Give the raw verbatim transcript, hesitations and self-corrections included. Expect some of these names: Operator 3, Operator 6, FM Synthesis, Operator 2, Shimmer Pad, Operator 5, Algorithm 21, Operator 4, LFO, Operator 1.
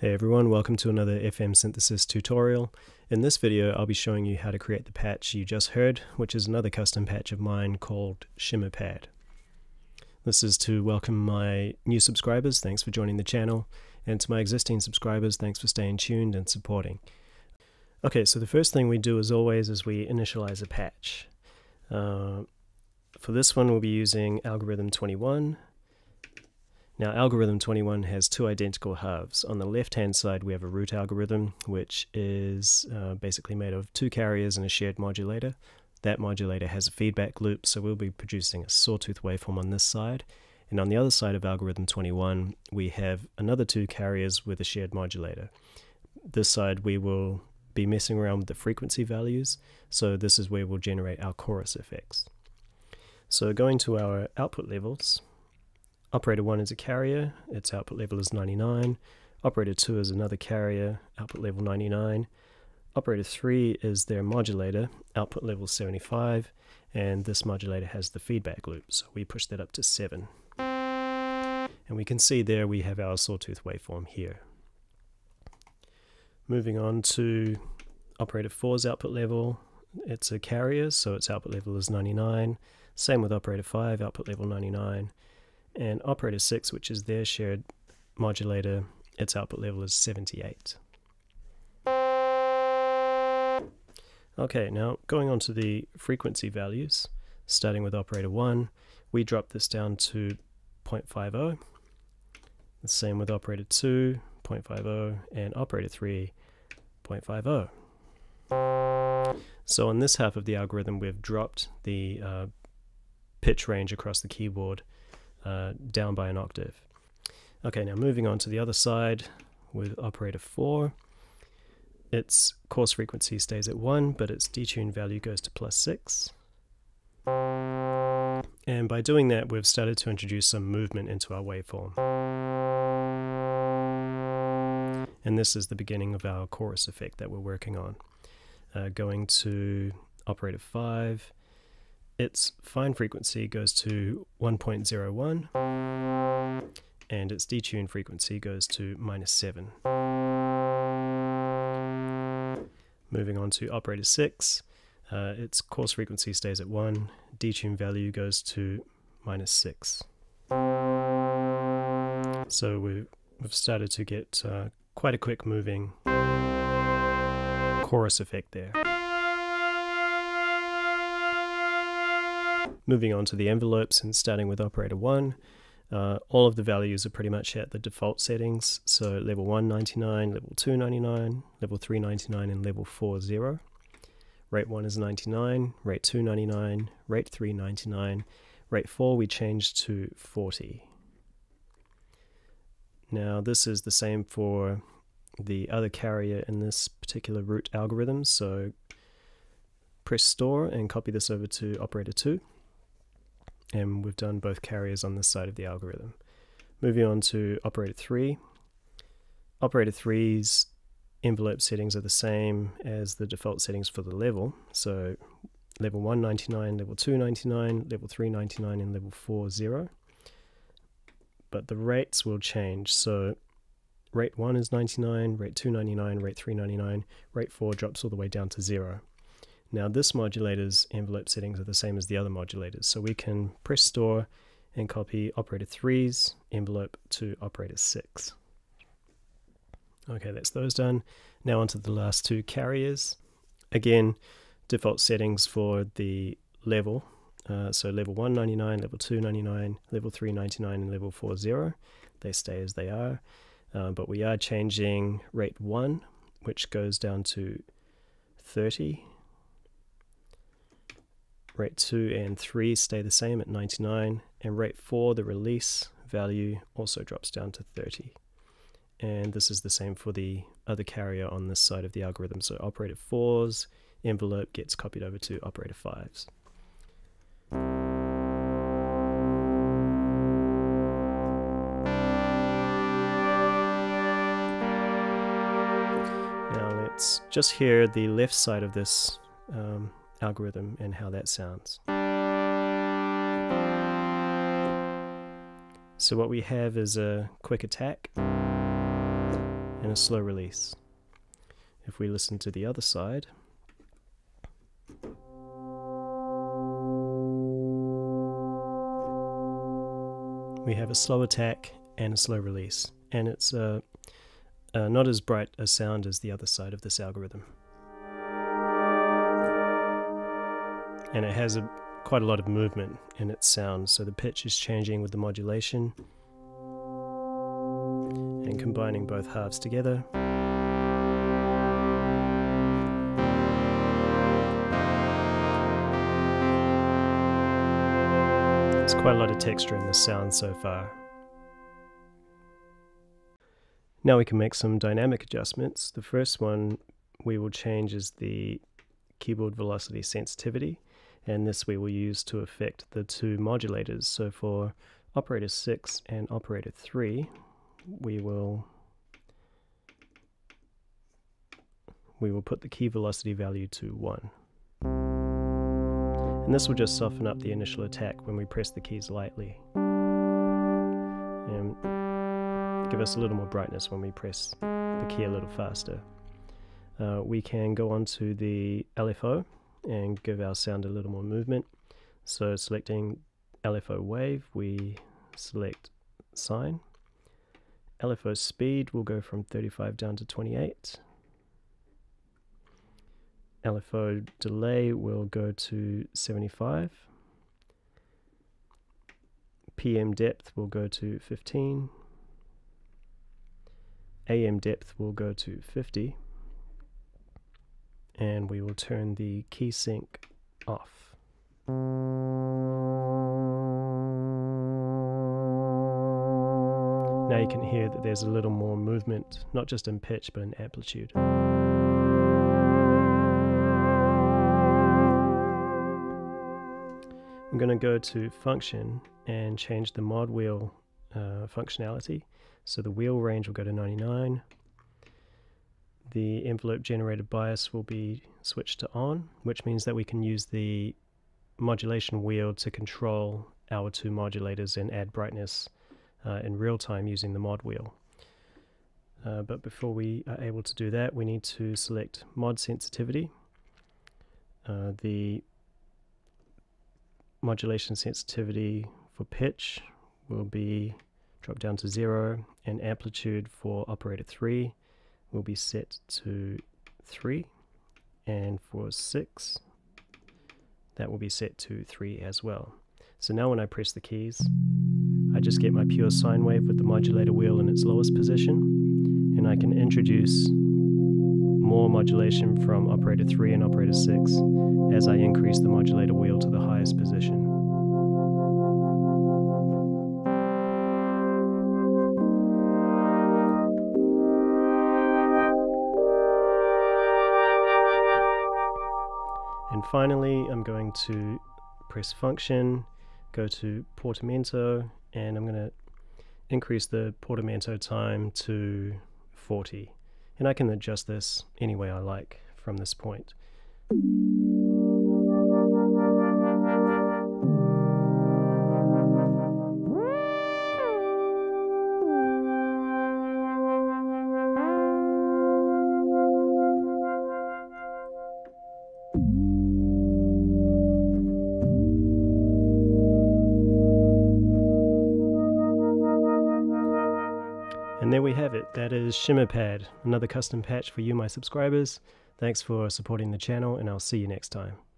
Hey everyone, welcome to another F M Synthesis tutorial. In this video I'll be showing you how to create the patch you just heard, which is another custom patch of mine called Shimmer Pad. This is to welcome my new subscribers, thanks for joining the channel, and to my existing subscribers, thanks for staying tuned and supporting. Okay, so the first thing we do as always is we initialize a patch. Uh, for this one we'll be using Algorithm twenty-one. Now algorithm twenty-one has two identical halves. On the left hand side we have a root algorithm which is uh, basically made of two carriers and a shared modulator. That modulator has a feedback loop, so we'll be producing a sawtooth waveform on this side, and on the other side of algorithm twenty-one we have another two carriers with a shared modulator. This side we will be messing around with the frequency values, so this is where we'll generate our chorus effects. So going to our output levels, Operator one is a carrier, its output level is ninety-nine. Operator two is another carrier, output level ninety-nine. Operator three is their modulator, output level seventy-five, and this modulator has the feedback loop, so we push that up to seven. And we can see there we have our sawtooth waveform here. Moving on to Operator four's output level, it's a carrier, so its output level is ninety-nine. Same with Operator five, output level ninety-nine. And Operator six, which is their shared modulator, its output level is seventy-eight. Okay, now going on to the frequency values, starting with Operator one, we drop this down to zero point five zero. The same with Operator two, zero point five zero, and Operator three, zero point five zero. So on this half of the algorithm, we've dropped the uh, pitch range across the keyboard Uh, down by an octave. Okay, now moving on to the other side with Operator four. Its coarse frequency stays at one, but its detune value goes to plus six. And by doing that, we've started to introduce some movement into our waveform. And this is the beginning of our chorus effect that we're working on. Uh, going to Operator five. Its fine frequency goes to one point zero one, and its detune frequency goes to minus seven. Moving on to Operator six, uh, its coarse frequency stays at one, detune value goes to minus six. So we've started to get uh, quite a quick moving chorus effect there. Moving on to the envelopes and starting with Operator one, uh, all of the values are pretty much at the default settings, so level one ninety-nine, level two ninety-nine, level three ninety-nine, and level four zero. Rate one is ninety-nine, rate two ninety-nine, rate three ninety-nine, rate four we change to forty. Now this is the same for the other carrier in this particular root algorithm, so press store and copy this over to Operator two. And we've done both carriers on this side of the algorithm. Moving on to Operator three. Operator three's envelope settings are the same as the default settings for the level. So level one ninety-nine, level two ninety-nine, level three ninety-nine, and level four zero. But the rates will change. So rate one is ninety-nine, rate two ninety-nine, rate three ninety-nine, rate four drops all the way down to zero. Now this modulator's envelope settings are the same as the other modulators, so we can press store and copy Operator three's envelope to Operator six. Okay, that's those done. Now onto the last two carriers. Again, default settings for the level. Uh, so level one ninety-nine, level two ninety-nine, level three ninety-nine, and level forty. They stay as they are, uh, but we are changing rate one, which goes down to thirty. Rate two and three stay the same at ninety-nine, and rate four, the release value, also drops down to thirty. And this is the same for the other carrier on this side of the algorithm, so Operator four's envelope gets copied over to Operator five's. Now let's just hear the left side of this um, algorithm and how that sounds. So what we have is a quick attack and a slow release. If we listen to the other side, we have a slow attack and a slow release, and it's uh, uh, not as bright a sound as the other side of this algorithm. And it has a, quite a lot of movement in its sound, so the pitch is changing with the modulation and combining both halves together. There's quite a lot of texture in this sound so far. Now we can make some dynamic adjustments. The first one we will change is the keyboard velocity sensitivity, and this we will use to affect the two modulators. So for Operator six and Operator three, we will we will put the key velocity value to one. And this will just soften up the initial attack when we press the keys lightly, and give us a little more brightness when we press the key a little faster. Uh, we can go on to the L F O and give our sound a little more movement. So selecting L F O wave, we select sine. L F O speed will go from thirty-five down to twenty-eight. L F O delay will go to seventy-five. P M depth will go to fifteen. A M depth will go to fifty. And we will turn the key sync off. Now you can hear that there's a little more movement, not just in pitch but in amplitude. I'm going to go to function and change the mod wheel uh, functionality. So the wheel range will go to ninety-nine. The envelope generated bias will be switched to on, which means that we can use the modulation wheel to control our two modulators and add brightness uh, in real time using the mod wheel. Uh, but before we are able to do that, we need to select mod sensitivity. Uh, the modulation sensitivity for pitch will be dropped down to zero, and amplitude for Operator three will be set to three, and for six that will be set to three as well. So now when I press the keys, I just get my pure sine wave with the modulator wheel in its lowest position, and I can introduce more modulation from Operator three and Operator six as I increase the modulator wheel to the highest position. And finally, I'm going to press function, go to portamento, and I'm going to increase the portamento time to forty. And I can adjust this any way I like from this point. And there we have it. That is Shimmer Pad, another custom patch for you, my subscribers. Thanks for supporting the channel, and I'll see you next time.